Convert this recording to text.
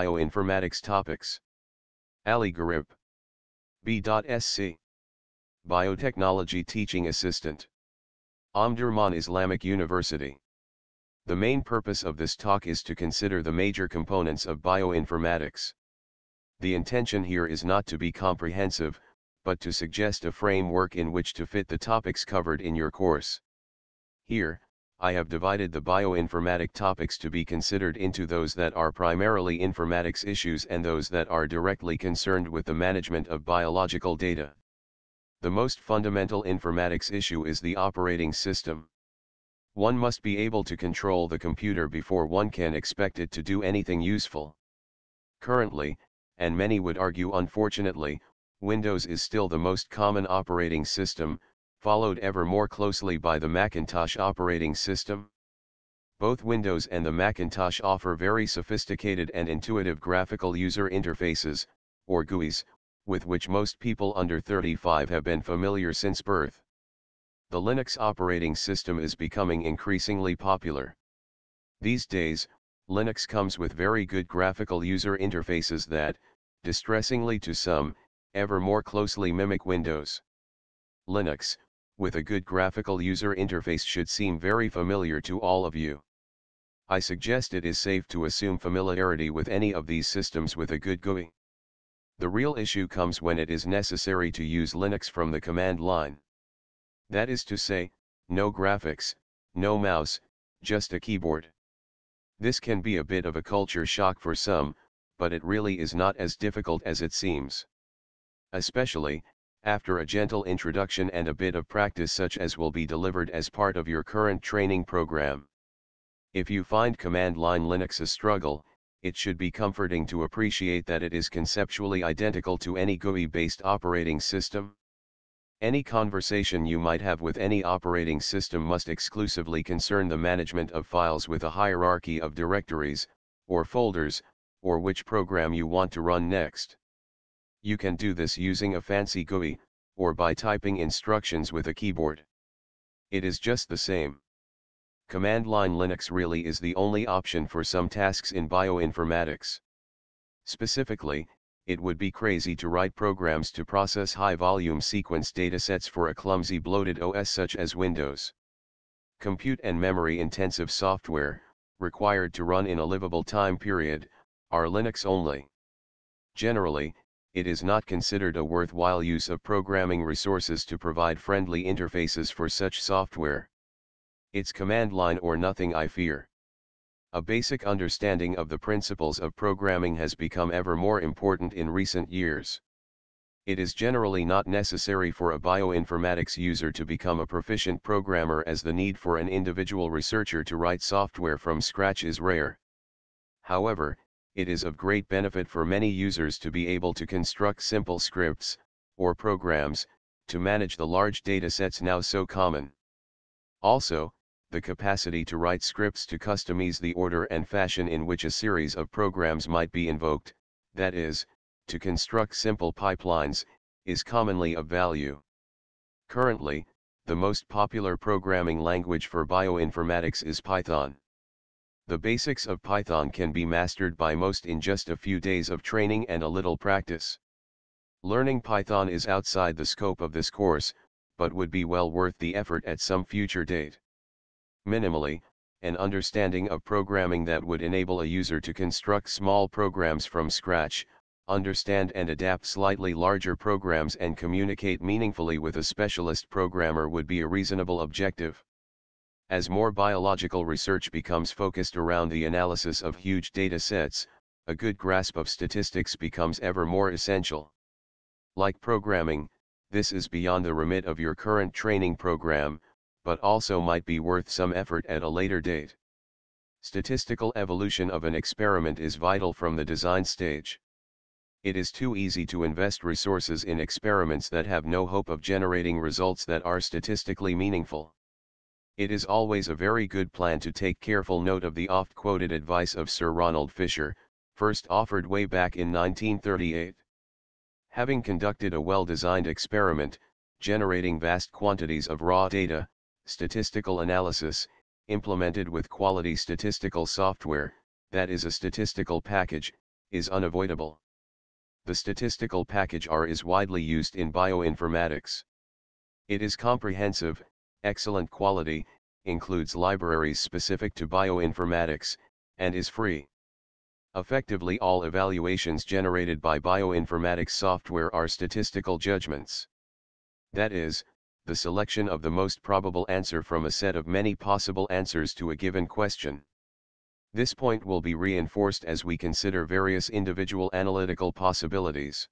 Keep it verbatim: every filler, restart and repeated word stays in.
Bioinformatics topics. Ali Garib, B.Sc. Biotechnology Teaching Assistant, Omdurman Islamic University. The main purpose of this talk is to consider the major components of bioinformatics. The intention here is not to be comprehensive, but to suggest a framework in which to fit the topics covered in your course. Here, I have divided the bioinformatic topics to be considered into those that are primarily informatics issues and those that are directly concerned with the management of biological data. The most fundamental informatics issue is the operating system. One must be able to control the computer before one can expect it to do anything useful. Currently, and many would argue unfortunately, Windows is still the most common operating system, followed ever more closely by the Macintosh operating system. Both Windows and the Macintosh offer very sophisticated and intuitive graphical user interfaces, or G U Is, with which most people under thirty-five have been familiar since birth. The Linux operating system is becoming increasingly popular. These days, Linux comes with very good graphical user interfaces that, distressingly to some, ever more closely mimic Windows. Linux, with a good graphical user interface, should seem very familiar to all of you. I suggest it is safe to assume familiarity with any of these systems with a good G U I. The real issue comes when it is necessary to use Linux from the command line. That is to say, no graphics, no mouse, just a keyboard. This can be a bit of a culture shock for some, but it really is not as difficult as it seems. Especially, after a gentle introduction and a bit of practice such as will be delivered as part of your current training program. If you find command line Linux a struggle, it should be comforting to appreciate that it is conceptually identical to any G U I-based operating system. Any conversation you might have with any operating system must exclusively concern the management of files with a hierarchy of directories, or folders, or which program you want to run next. You can do this using a fancy G U I, or by typing instructions with a keyboard. It is just the same. Command line Linux really is the only option for some tasks in bioinformatics. Specifically, it would be crazy to write programs to process high-volume sequence datasets for a clumsy bloated O S such as Windows. Compute and memory-intensive software, required to run in a livable time period, are Linux only. Generally, it is not considered a worthwhile use of programming resources to provide friendly interfaces for such software. It's command line or nothing, I fear. A basic understanding of the principles of programming has become ever more important in recent years. It is generally not necessary for a bioinformatics user to become a proficient programmer, as the need for an individual researcher to write software from scratch is rare. However, it is of great benefit for many users to be able to construct simple scripts, or programs, to manage the large datasets now so common. Also, the capacity to write scripts to customize the order and fashion in which a series of programs might be invoked, that is, to construct simple pipelines, is commonly of value. Currently, the most popular programming language for bioinformatics is Python. The basics of Python can be mastered by most in just a few days of training and a little practice. Learning Python is outside the scope of this course, but would be well worth the effort at some future date. Minimally, an understanding of programming that would enable a user to construct small programs from scratch, understand and adapt slightly larger programs and communicate meaningfully with a specialist programmer would be a reasonable objective. As more biological research becomes focused around the analysis of huge data sets, a good grasp of statistics becomes ever more essential. Like programming, this is beyond the remit of your current training program, but also might be worth some effort at a later date. Statistical evolution of an experiment is vital from the design stage. It is too easy to invest resources in experiments that have no hope of generating results that are statistically meaningful. It is always a very good plan to take careful note of the oft-quoted advice of Sir Ronald Fisher, first offered way back in nineteen thirty-eight. Having conducted a well-designed experiment, generating vast quantities of raw data, statistical analysis, implemented with quality statistical software, that is a statistical package, is unavoidable. The statistical package R is widely used in bioinformatics. It is comprehensive, excellent quality, includes libraries specific to bioinformatics, and is free. Effectively, all evaluations generated by bioinformatics software are statistical judgments. That is, the selection of the most probable answer from a set of many possible answers to a given question. This point will be reinforced as we consider various individual analytical possibilities.